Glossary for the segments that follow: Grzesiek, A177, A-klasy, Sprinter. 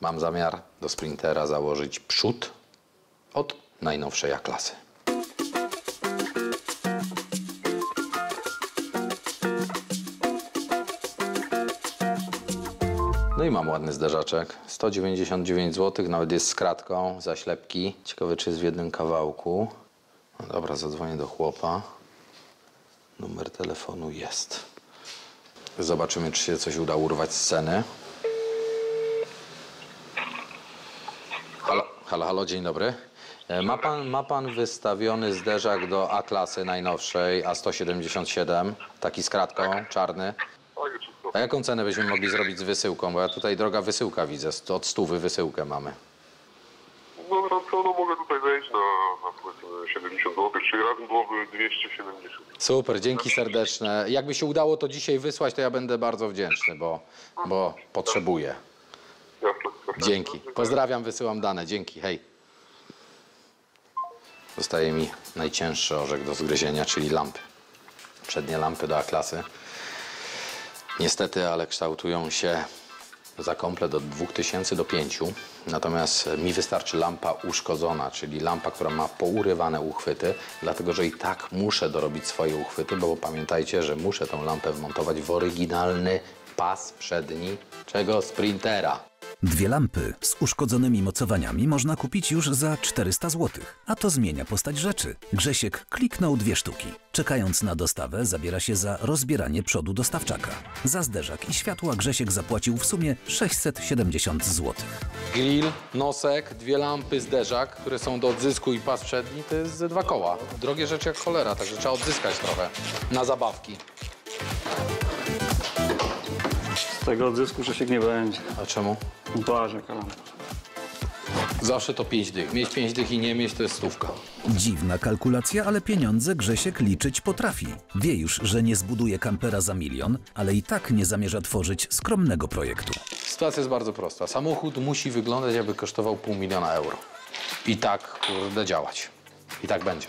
Mam zamiar do Sprintera założyć przód od najnowszej A-klasy. No i mam ładny zderzaczek, 199 zł, nawet jest z kratką, zaślepki. Ciekawe, czy jest w jednym kawałku. No dobra, zadzwonię do chłopa. Numer telefonu jest. Zobaczymy, czy się coś uda urwać z ceny. Halo, halo, dzień dobry. Ma pan wystawiony zderzak do A-klasy najnowszej, A177, taki z kratką, czarny. A jaką cenę byśmy mogli zrobić z wysyłką? Bo ja tutaj droga wysyłka widzę, od 100 wysyłkę mamy. No to no, mogę tutaj wejść na 70 zł, czyli razem byłoby 270. Super, dzięki serdeczne. Jakby się udało to dzisiaj wysłać, to ja będę bardzo wdzięczny, bo potrzebuję. Dzięki. Pozdrawiam, wysyłam dane. Dzięki, hej. Zostaje mi najcięższy orzech do zgryzienia, czyli lampy. Przednie lampy do A-klasy. Niestety, ale kształtują się za komplet od 2000 do 5. Natomiast mi wystarczy lampa uszkodzona, czyli lampa, która ma pourywane uchwyty, dlatego że i tak muszę dorobić swoje uchwyty, bo pamiętajcie, że muszę tą lampę wmontować w oryginalny pas przedni czego Sprintera. Dwie lampy z uszkodzonymi mocowaniami można kupić już za 400 zł, a to zmienia postać rzeczy. Grzesiek kliknął dwie sztuki. Czekając na dostawę zabiera się za rozbieranie przodu dostawczaka. Za zderzak i światła Grzesiek zapłacił w sumie 670 zł. Grill, nosek, dwie lampy, zderzak, które są do odzysku i pas przedni, to jest ze 2 koła. Drogie rzeczy jak cholera, także trzeba odzyskać trochę na zabawki. Tego odzysku Grzesiek nie będzie. A czemu? Błażek. Zawsze to 5 dych. Mieć 5 dych i nie mieć to jest 100. Dziwna kalkulacja, ale pieniądze Grzesiek liczyć potrafi. Wie już, że nie zbuduje kampera za 1 000 000, ale i tak nie zamierza tworzyć skromnego projektu. Sytuacja jest bardzo prosta. Samochód musi wyglądać, jakby kosztował pół miliona euro. I tak, kurde, działać. I tak będzie.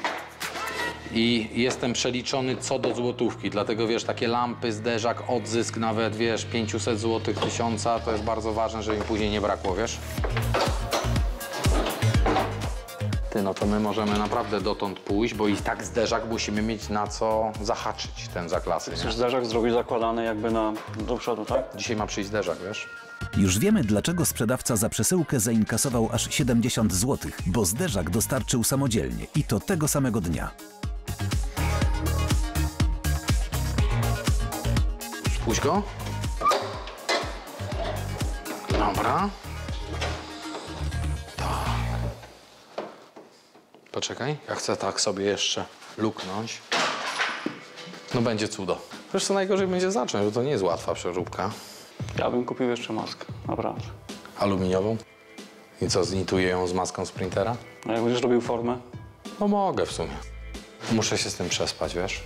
I jestem przeliczony co do złotówki, dlatego wiesz, takie lampy, zderzak, odzysk nawet, wiesz, 500 zł, 1000, to jest bardzo ważne, żeby mi później nie brakło, wiesz. Ty, no to my możemy naprawdę dotąd pójść, bo i tak zderzak musimy mieć na co zahaczyć ten za klasy. Chcesz zderzak zrobić zakładany jakby do przodu, tak? Dzisiaj ma przyjść zderzak, wiesz. Już wiemy, dlaczego sprzedawca za przesyłkę zainkasował aż 70 zł, bo zderzak dostarczył samodzielnie i to tego samego dnia. Puść go. Dobra. Tak. Poczekaj, ja chcę tak sobie jeszcze luknąć. No będzie cudo. Wiesz co, najgorzej będzie zacząć, bo to nie jest łatwa przeróbka. Ja bym kupił jeszcze maskę, naprawdę. Aluminiową? I co, znituję ją z maską Sprintera? A jak będziesz robił formę? No mogę w sumie. Muszę się z tym przespać, wiesz?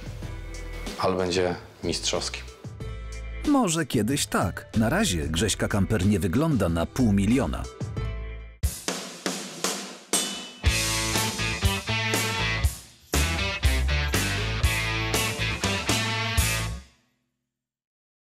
Ale będzie mistrzowski. Może kiedyś tak. Na razie Grześka kamper nie wygląda na pół miliona.